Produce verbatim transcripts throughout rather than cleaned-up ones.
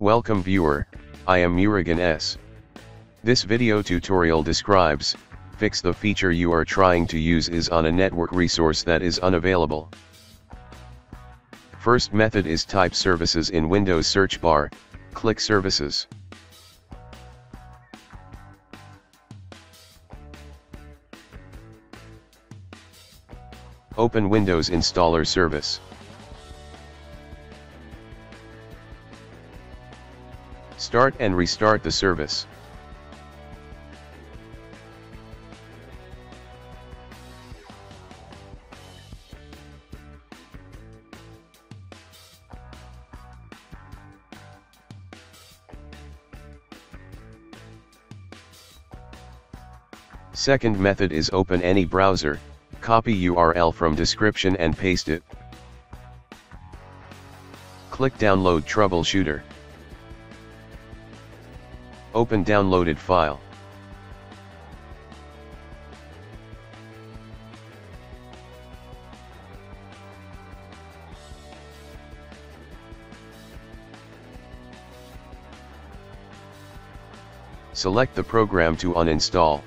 Welcome viewer, I am Murugan S. This video tutorial describes, fix the feature you are trying to use is on a network resource that is unavailable. First method is type services in Windows search bar, click services. Open Windows Installer Service. Start and restart the service. Second method is open any browser, copy U R L from description and paste it. Click Download Troubleshooter. Open downloaded file. Select the program to uninstall.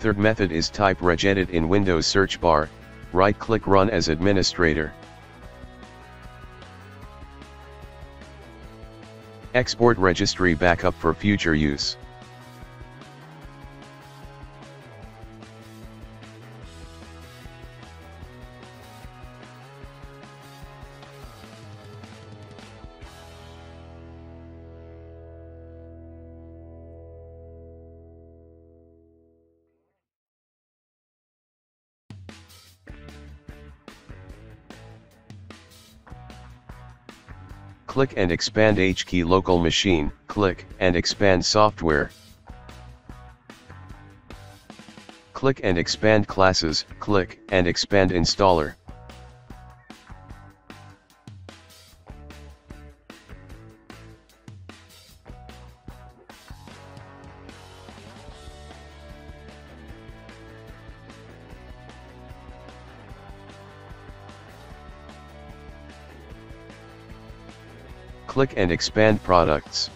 Third method is type regedit in Windows search bar, right-click Run as administrator. Export registry backup for future use. Click and expand H key local machine, click and expand software. Click and expand classes, click and expand installer. Click and expand products.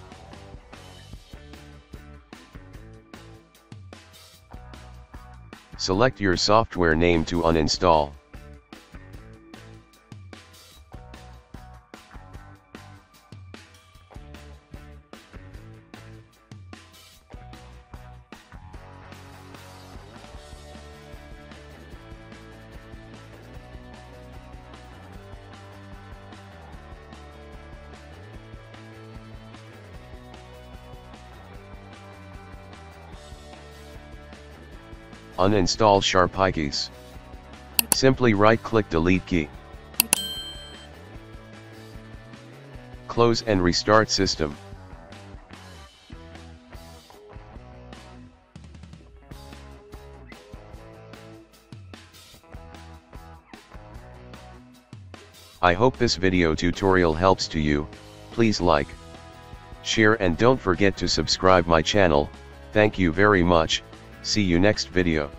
Select your software name to uninstall. Uninstall sharp hotkeys. Simply right-click delete key. Close and restart system. I hope this video tutorial helps to you. Please like, share and don't forget to subscribe my channel. Thank you very much. See you next video.